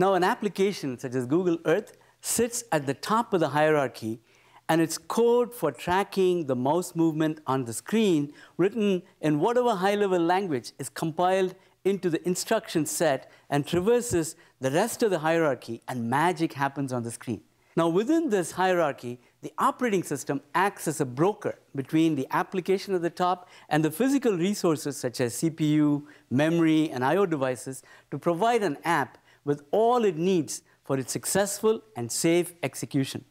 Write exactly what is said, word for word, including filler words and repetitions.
Now, an application such as Google Earth sits at the top of the hierarchy, and it's code for tracking the mouse movement on the screen, written in whatever high-level language, is compiled into the instruction set and traverses the rest of the hierarchy, and magic happens on the screen. Now, within this hierarchy, the operating system acts as a broker between the application at the top and the physical resources such as C P U, memory, and I O devices to provide an app with all it needs for its successful and safe execution.